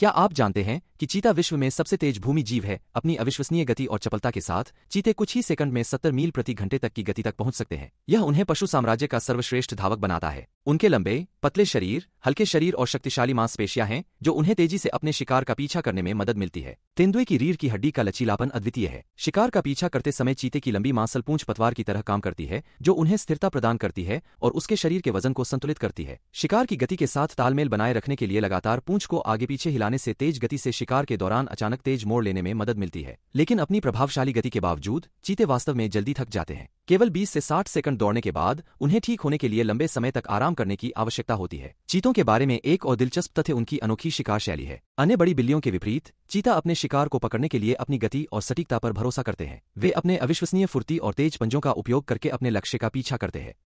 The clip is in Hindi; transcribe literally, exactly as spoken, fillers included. क्या आप जानते हैं कि चीता विश्व में सबसे तेज भूमि जीव है। अपनी अविश्वसनीय गति और चपलता के साथ चीते कुछ ही सेकंड में सत्तर मील प्रति घंटे तक की गति तक पहुंच सकते हैं। यह उन्हें पशु साम्राज्य का सर्वश्रेष्ठ धावक बनाता है। उनके लंबे पतले शरीर, हल्के शरीर और शक्तिशाली मांसपेशियां हैं जो उन्हें तेजी से अपने शिकार का पीछा करने में मदद मिलती है। तेंदुए की रीढ़ की हड्डी का लचीलापन अद्वितीय है। शिकार का पीछा करते समय चीते की लंबी मांसल पूंछ पतवार की तरह काम करती है जो उन्हें स्थिरता प्रदान करती है और उसके शरीर के वजन को संतुलित करती है। शिकार की गति के साथ तालमेल बनाए रखने के लिए लगातार पूंछ को आगे पीछे हिलाने से तेज गति से शिकार के दौरान अचानक तेज मोड़ लेने में मदद मिलती है। लेकिन अपनी प्रभावशाली गति के बावजूद चीते वास्तव में जल्दी थक जाते हैं। केवल बीस से साठ सेकंड दौड़ने के बाद उन्हें ठीक होने के लिए लंबे समय तक आराम करने की आवश्यकता होती है। चीतों के बारे में एक और दिलचस्प तथ्य उनकी अनोखी शिकार शैली है। अन्य बड़ी बिल्लियों के विपरीत चीता अपने शिकार को पकड़ने के लिए अपनी गति और सटीकता पर भरोसा करते हैं। वे अपने अविश्वसनीय फुर्ती और तेज पंजों का उपयोग करके अपने लक्ष्य का पीछा करते हैं।